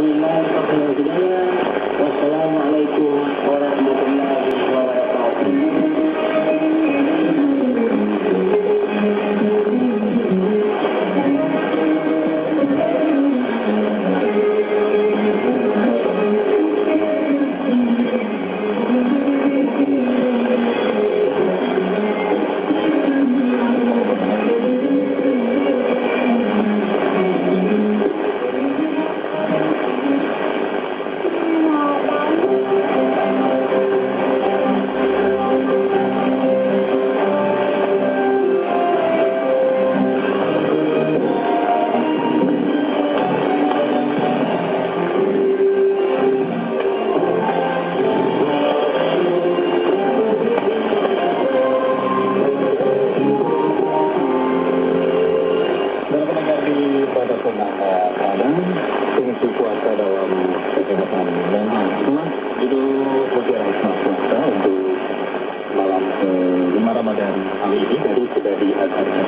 Wassalamualaikum warahmatullahi wabarakatuh. Untuk malam ke-5 Ramadan kali ini dari Kedai Azhar